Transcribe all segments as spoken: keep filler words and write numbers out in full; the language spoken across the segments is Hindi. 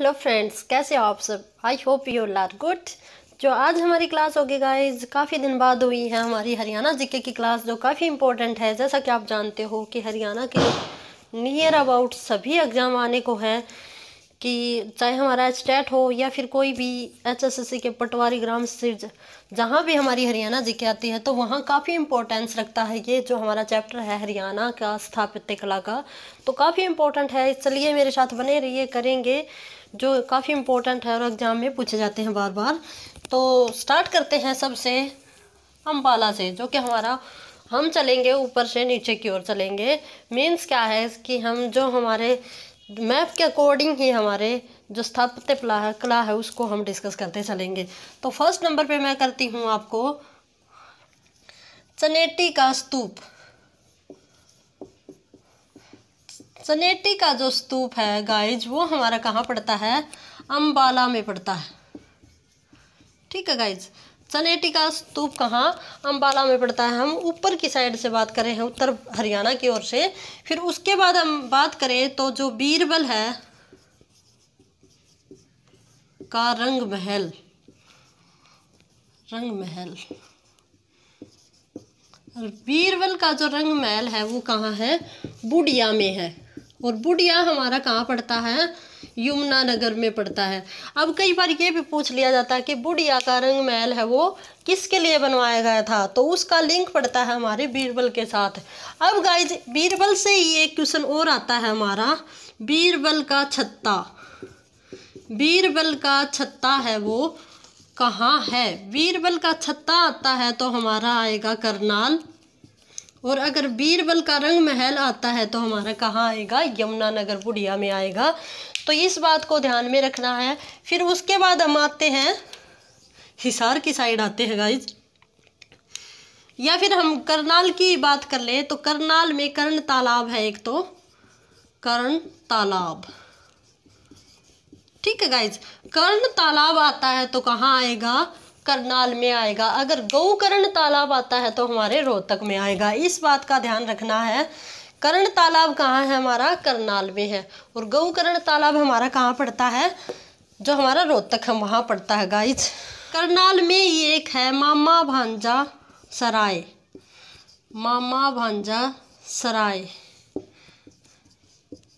हेलो फ्रेंड्स, कैसे हो आप सब? I hope you are good. जो आज हमारी क्लास होगी गाइज, काफ़ी दिन बाद हुई है हमारी हरियाणा जीके की क्लास, जो काफ़ी इंपॉर्टेंट है। जैसा कि आप जानते हो कि हरियाणा के नियर अबाउट सभी एग्ज़ाम आने को हैं, कि चाहे हमारा एच टेट हो या फिर कोई भी एच एस एस सी के पटवारी ग्राम से जहाँ भी हमारी हरियाणा जीके आती है, तो वहाँ काफ़ी इंपॉर्टेंस रखता है। ये जो हमारा चैप्टर है हरियाणा का स्थापत्य कला का, तो काफ़ी इंपॉर्टेंट है। चलिए मेरे साथ बने रहिए, करेंगे जो काफ़ी इम्पोर्टेंट है और एग्ज़ाम में पूछे जाते हैं बार बार। तो स्टार्ट करते हैं सबसे अम्बाला से, जो कि हमारा हम चलेंगे ऊपर से नीचे की ओर चलेंगे। मीन्स क्या है कि हम जो हमारे मैप के अकॉर्डिंग ही हमारे जो स्थापत्य कला है उसको हम डिस्कस करते चलेंगे। तो फर्स्ट नंबर पे मैं करती हूँ आपको चनेटी का स्तूप। चनेटी का जो स्तूप है गाइज, वो हमारा कहाँ पड़ता है? अंबाला में पड़ता है। ठीक है गाइज, चनेटी का स्तूप कहाँ? अंबाला में पड़ता है। हम ऊपर की साइड से बात करें, हैं उत्तर हरियाणा की ओर से। फिर उसके बाद हम बात करें तो जो बीरबल है का रंग महल, रंग महल बीरबल का जो रंग महल है वो कहाँ है? बुडिया में है। और बुडिया हमारा कहाँ पड़ता है? यमुना नगर में पड़ता है। अब कई बार ये भी पूछ लिया जाता है कि बुडिया का रंग महल है वो किसके लिए बनवाया गया था, तो उसका लिंक पड़ता है हमारे बीरबल के साथ। अब गाइज बीरबल से ही एक क्वेश्चन और आता है हमारा, बीरबल का छत्ता। बीरबल का छत्ता है वो कहाँ है? बीरबल का छत्ता आता है तो हमारा आएगा करनाल। और अगर बीरबल का रंग महल आता है तो हमारा कहाँ आएगा? यमुनानगर बुढ़िया में आएगा। तो इस बात को ध्यान में रखना है। फिर उसके बाद हम आते हैं हिसार की साइड आते हैं गाइज, या फिर हम करनाल की बात कर लें तो करनाल में कर्ण तालाब है एक, तो कर्ण तालाब। ठीक है गाइज, कर्ण तालाब आता है तो कहाँ आएगा? करनाल में आएगा। अगर गौकर्ण तालाब आता है तो हमारे रोहतक में आएगा। इस बात का ध्यान रखना है। कर्ण तालाब कहाँ है हमारा? करनाल में है। और गौकर्ण तालाब हमारा कहाँ पड़ता है? जो हमारा रोहतक है वहाँ पड़ता है गाइज। करनाल में ये एक है मामा भांजा सराय, मामा भांजा सराय,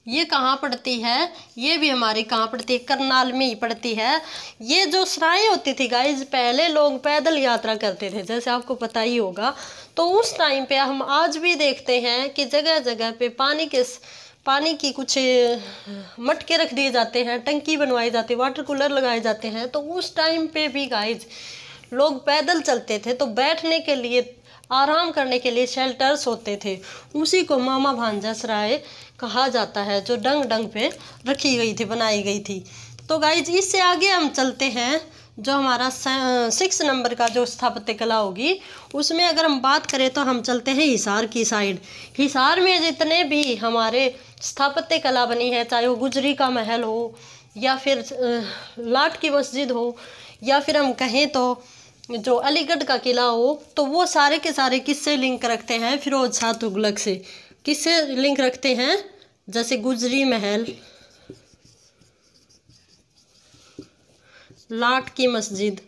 ये कहाँ पड़ती है? ये भी हमारी कहाँ पड़ती है? करनाल में ही पड़ती है। ये जो सराय होती थी गाइज, पहले लोग पैदल यात्रा करते थे, जैसे आपको पता ही होगा। तो उस टाइम पे हम आज भी देखते हैं कि जगह जगह पे पानी के पानी की कुछ मटके रख दिए जाते हैं, टंकी बनवाई जाती है, वाटर कूलर लगाए जाते हैं। तो उस टाइम पे भी गाइज लोग पैदल चलते थे, तो बैठने के लिए, आराम करने के लिए शेल्टर्स होते थे। उसी को मामा भांजा सराय कहा जाता है, जो डंग डंग पे रखी गई थी, बनाई गई थी। तो गाइज इससे आगे हम चलते हैं, जो हमारा सिक्स नंबर का जो स्थापत्य कला होगी उसमें अगर हम बात करें तो हम चलते हैं हिसार की साइड। हिसार में जितने भी हमारे स्थापत्य कला बनी है, चाहे वो गुजरी का महल हो या फिर लाट की मस्जिद हो या फिर हम कहें तो जो अलीगढ़ का किला हो, तो वो सारे के सारे किससे लिंक रखते हैं? फिरोज शाह तुगलक से। किससे लिंक रखते हैं? जैसे गुजरी महल, लाट की मस्जिद।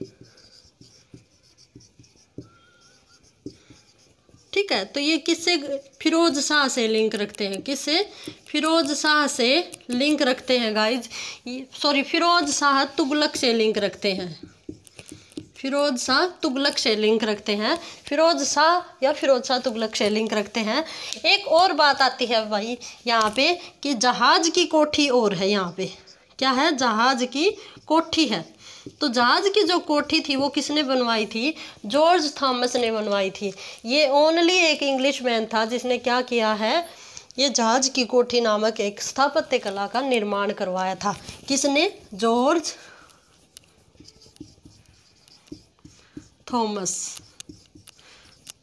ठीक है, तो ये किससे? फिरोज शाह से लिंक रखते हैं। किससे? फिरोज शाह से लिंक रखते हैं गाइज, सॉरी फिरोज शाह तुगलक से लिंक रखते हैं। फिरोज शाह तुगलक से लिंक रखते हैं, फिरोज शाह या फिरोज शाह तुगलक से लिंक रखते हैं। एक और बात आती है भाई यहाँ पे कि जहाज की कोठी और है। यहाँ पे क्या है? जहाज की कोठी है। तो जहाज की जो कोठी थी वो किसने बनवाई थी? जॉर्ज थॉमस ने बनवाई थी। ये ओनली एक इंग्लिश मैन था जिसने क्या किया है, ये जहाज की कोठी नामक एक स्थापत्य कला का निर्माण करवाया था। किसने? George Thomas.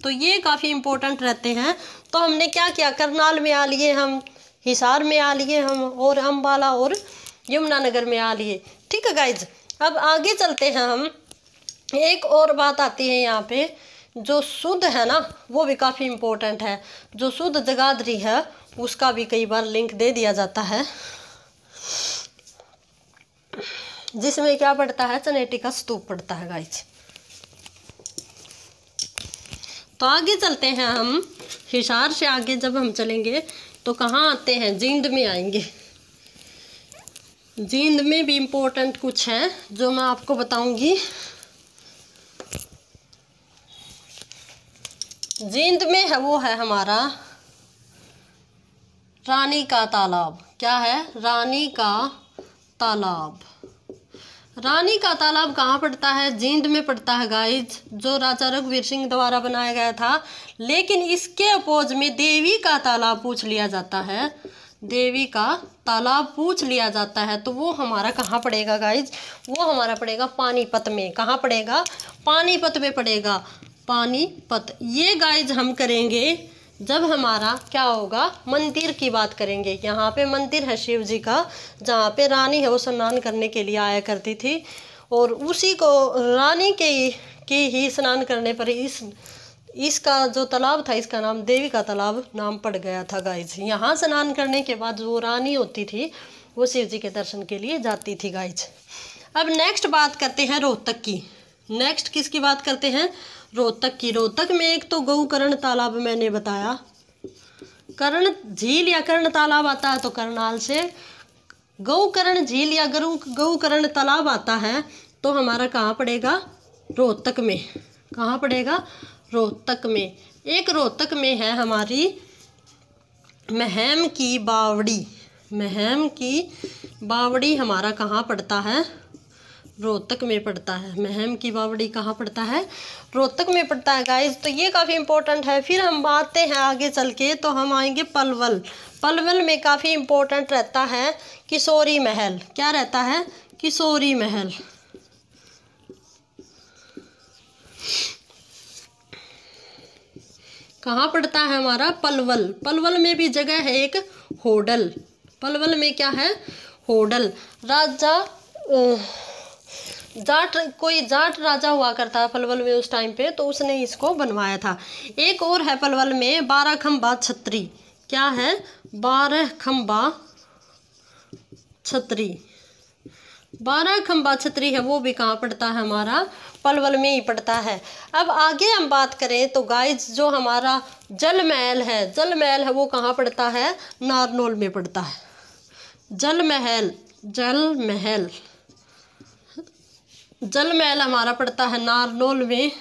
तो ये काफ़ी इम्पोर्टेंट रहते हैं। तो हमने क्या किया? करनाल में आ लिए हम, हिसार में आ लिए हम, और अम्बाला और यमुनानगर में आ लिए। ठीक है गाइज, अब आगे चलते हैं हम। एक और बात आती है यहाँ पे, जो शुद्ध है ना वो भी काफ़ी इम्पोर्टेंट है। जो शुद्ध जगाधरी है उसका भी कई बार लिंक दे दिया जाता है। जिसमें क्या पड़ता है, चनेटी का स्तूप पड़ता है गाइज। तो आगे चलते हैं हम, हिसार से आगे जब हम चलेंगे तो कहाँ आते हैं, जींद में आएंगे। जींद में भी इम्पोर्टेंट कुछ है जो मैं आपको बताऊंगी। जींद में है वो है हमारा रानी का तालाब। क्या है? रानी का तालाब। रानी का तालाब कहाँ पड़ता है? जींद में पड़ता है गाइज, जो राजा रघुवीर सिंह द्वारा बनाया गया था। लेकिन इसके अपोज में देवी का तालाब पूछ लिया जाता है, देवी का तालाब पूछ लिया जाता है तो वो हमारा कहाँ पड़ेगा गाइज? वो हमारा पड़ेगा पानीपत में। कहाँ पड़ेगा? पानीपत में पड़ेगा, पानीपत। ये गाइज हम करेंगे जब हमारा क्या होगा, मंदिर की बात करेंगे। यहाँ पे मंदिर है शिव जी का, जहाँ पे रानी है वो स्नान करने के लिए आया करती थी, और उसी को रानी के ही के ही स्नान करने पर इस इसका जो तालाब था इसका नाम देवी का तालाब नाम पड़ गया था गाइज। यहाँ स्नान करने के बाद जो रानी होती थी वो शिव जी के दर्शन के लिए जाती थी गाइज। अब नेक्स्ट बात करते हैं रोहतक की। नेक्स्ट किसकी बात करते हैं? रोहतक की। रोहतक में एक तो गौकर्ण तालाब मैंने बताया, कर्ण झील या कर्ण तालाब आता है, तो करनाल से गौकर्ण झील या गौ गौकर्ण तालाब आता है, तो हमारा कहाँ पड़ेगा? रोहतक में। कहाँ पड़ेगा? रोहतक में। एक रोहतक में है हमारी महम की बावड़ी। महम की बावड़ी हमारा कहाँ पड़ता है? रोहतक में पड़ता है। महम की बावड़ी कहाँ पड़ता है? रोहतक में पड़ता है गाइज। तो ये काफ़ी इंपॉर्टेंट है। फिर हम आते हैं आगे चल के, तो हम आएंगे पलवल। पलवल में काफ़ी इंपॉर्टेंट रहता है किशोरी महल। क्या रहता है? किशोरी महल। कहाँ पड़ता है हमारा? पलवल। पलवल में भी जगह है एक होडल। पलवल में क्या है? होडल। राजा जाट, कोई जाट राजा हुआ करता पलवल में उस टाइम पे, तो उसने इसको बनवाया था। एक और है पलवल में बारह खम्बा छतरी। क्या है? बारह खम्बा छतरी। बारह खम्बा छतरी है वो भी कहाँ पड़ता है? हमारा पलवल में ही पड़ता है। अब आगे हम बात करें तो गाइज जो हमारा जल महल है, जल महल है वो कहाँ पड़ता है? नारनौल में पड़ता है। जल महल, जल महल, जल महल हमारा पड़ता है नारनौल में।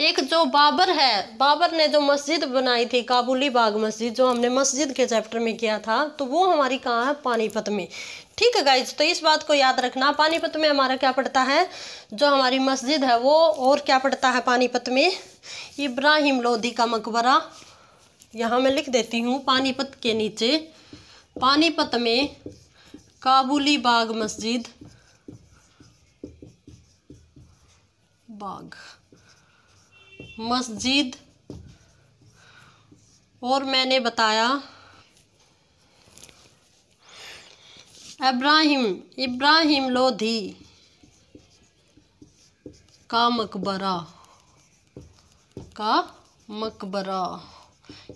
एक जो बाबर है, बाबर ने जो मस्जिद बनाई थी काबुली बाग मस्जिद, जो हमने मस्जिद के चैप्टर में किया था, तो वो हमारी कहाँ है? पानीपत में। ठीक है गाइज, तो इस बात को याद रखना, पानीपत में हमारा क्या पड़ता है? जो हमारी मस्जिद है वो, और क्या पड़ता है पानीपत में? इब्राहिम लोधी का मकबरा। यहाँ मैं लिख देती हूँ पानीपत के नीचे, पानीपत में काबुली बाग मस्जिद, बाग मस्जिद, और मैंने बताया इब्राहिम इब्राहिम लोधी का मकबरा, का मकबरा।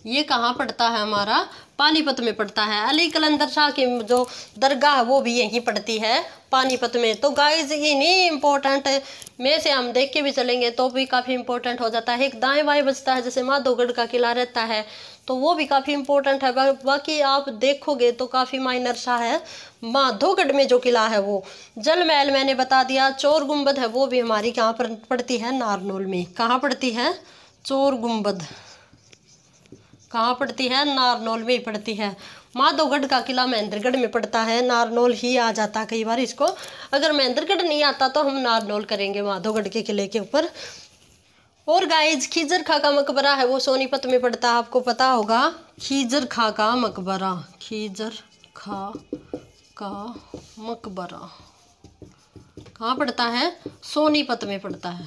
ये कहाँ पड़ता है? हमारा पानीपत में पड़ता है। अली कलंदर शाह की जो दरगाह वो भी यहीं पड़ती है पानीपत में। तो गाइज इन्हीं इम्पोर्टेंट में से हम देख के भी चलेंगे तो भी काफ़ी इंपॉर्टेंट हो जाता है। एक दाएं बाएं बचता है, जैसे माधोगढ़ का किला रहता है, तो वो भी काफ़ी इंपॉर्टेंट है। बा, बाकी आप देखोगे तो काफ़ी माइनर सा है। माधोगढ़ में जो किला है वो, जल महल मैंने बता दिया, चोर गुम्बद है वो भी हमारी कहाँ पर पड़ती है? नारनौल में। कहाँ पड़ती है? चोर गुम्बद कहाँ पड़ती है? नारनौल में ही पड़ती है। माधोगढ़ का किला महेंद्रगढ़ में पड़ता है, नारनौल ही आ जाता कई बार इसको। अगर महेंद्रगढ़ नहीं आता तो हम नारनौल करेंगे माधोगढ़ के किले के ऊपर। और गाइज खिजर खाका मकबरा है वो सोनीपत में पड़ता है, आपको पता होगा। खिजर खाका मकबरा, खिजर खाका मकबरा कहाँ पड़ता है? सोनीपत में पड़ता है।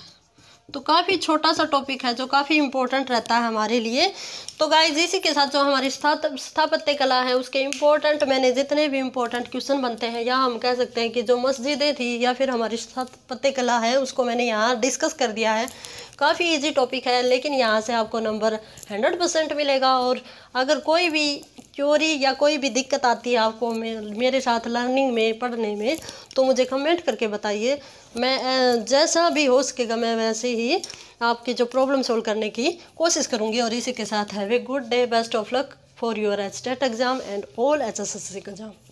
तो काफ़ी छोटा सा टॉपिक है जो काफ़ी इंपॉर्टेंट रहता है हमारे लिए। तो गाइज इसी के साथ जो हमारी स्थापत्य कला है उसके इम्पोर्टेंट मैंने जितने भी इम्पोर्टेंट क्वेश्चन बनते हैं, या हम कह सकते हैं कि जो मस्जिदें थी या फिर हमारी स्थापत्य कला है, उसको मैंने यहाँ डिस्कस कर दिया है। काफ़ी इजी टॉपिक है, लेकिन यहाँ से आपको नंबर हंड्रेड परसेंट मिलेगा। और अगर कोई भी क्यूरी या कोई भी दिक्कत आती है आपको मेरे साथ लर्निंग में, पढ़ने में, तो मुझे कमेंट करके बताइए। मैं जैसा भी हो सकेगा मैं वैसे ही आपकी जो प्रॉब्लम सॉल्व करने की कोशिश करूँगी। और इसी के साथ have a good day, best of luck for your state exam and all H S S C exam.